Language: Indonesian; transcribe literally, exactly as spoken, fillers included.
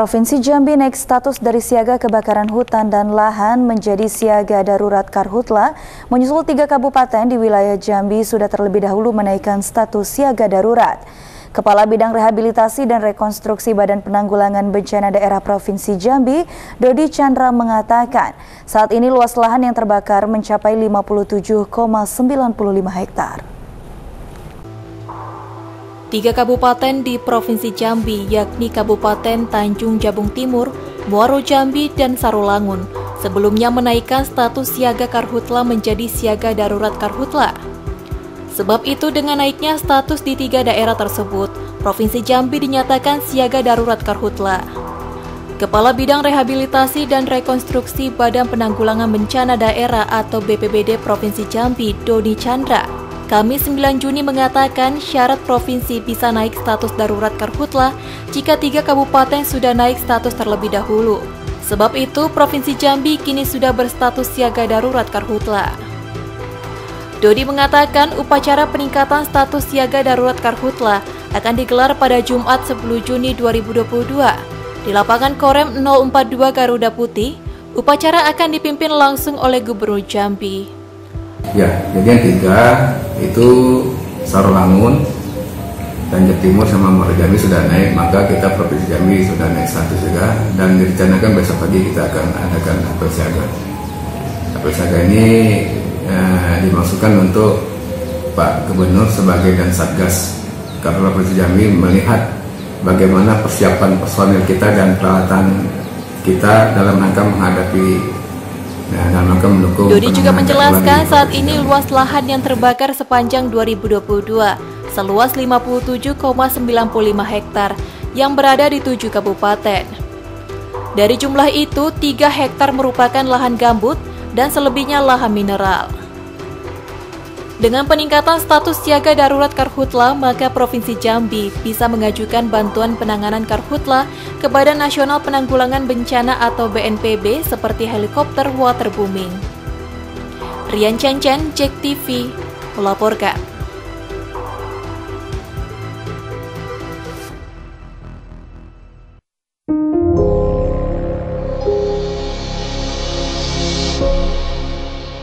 Provinsi Jambi naik status dari siaga kebakaran hutan dan lahan menjadi siaga darurat Karhutla, menyusul tiga kabupaten di wilayah Jambi sudah terlebih dahulu menaikkan status siaga darurat. Kepala Bidang Rehabilitasi dan Rekonstruksi Badan Penanggulangan Bencana Daerah Provinsi Jambi, Dodi Chandra mengatakan, saat ini luas lahan yang terbakar mencapai lima puluh tujuh koma sembilan lima hektar. Tiga kabupaten di Provinsi Jambi, yakni Kabupaten Tanjung Jabung Timur, Muaro Jambi, dan Sarolangun, sebelumnya menaikkan status siaga Karhutla menjadi siaga darurat Karhutla. Sebab itu, dengan naiknya status di tiga daerah tersebut, Provinsi Jambi dinyatakan siaga darurat Karhutla. Kepala Bidang Rehabilitasi dan Rekonstruksi Badan Penanggulangan Bencana Daerah atau B P B D Provinsi Jambi, Dodi Chandra, Kamis sembilan Juni mengatakan syarat provinsi bisa naik status darurat Karhutla jika tiga kabupaten sudah naik status terlebih dahulu. Sebab itu, Provinsi Jambi kini sudah berstatus siaga darurat Karhutla. Dodi mengatakan upacara peningkatan status siaga darurat Karhutla akan digelar pada Jumat sepuluh Juni dua ribu dua puluh dua di lapangan Korem nol empat dua Garuda Putih. Upacara akan dipimpin langsung oleh Gubernur Jambi. Ya, jadi yang tiga itu Sarolangun, Tanjung Timur sama Muaro Jambi sudah naik, maka kita Provinsi Jambi sudah naik status juga, dan direncanakan besok pagi kita akan adakan apel siaga. Apel siaga ini eh, dimaksudkan untuk Pak Gubernur sebagai dan Satgas, karena Provinsi Jambi melihat bagaimana persiapan personil kita dan peralatan kita dalam rangka menghadapi. Nah, Dodi juga menjelaskan saat ini luas lahan yang terbakar sepanjang dua ribu dua puluh dua seluas lima puluh tujuh koma sembilan lima hektar yang berada di tujuh kabupaten. Dari jumlah itu, tiga hektar merupakan lahan gambut dan selebihnya lahan mineral. Dengan peningkatan status siaga darurat Karhutla, maka Provinsi Jambi bisa mengajukan bantuan penanganan Karhutla ke Badan Nasional Penanggulangan Bencana atau B N P B seperti helikopter waterbooming. Rian Cencen, Jek T V, melaporkan.